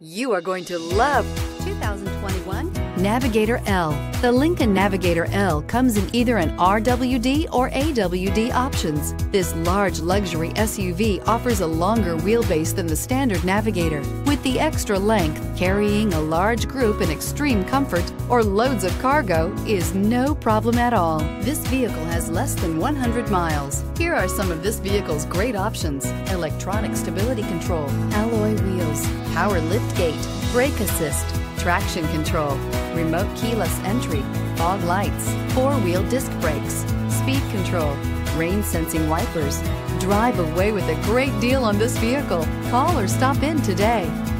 You are going to love 2021 Navigator L. The Lincoln Navigator L comes in either an RWD or AWD options. This large luxury SUV offers a longer wheelbase than the standard Navigator. With the extra length, carrying a large group in extreme comfort or loads of cargo is no problem at all. This vehicle has less than 100 miles. Here are some of this vehicle's great options: electronic stability control, alloy wheels, power liftgate, brake assist, traction control, remote keyless entry, fog lights, four-wheel disc brakes, speed control, rain-sensing wipers. Drive away with a great deal on this vehicle. Call or stop in today.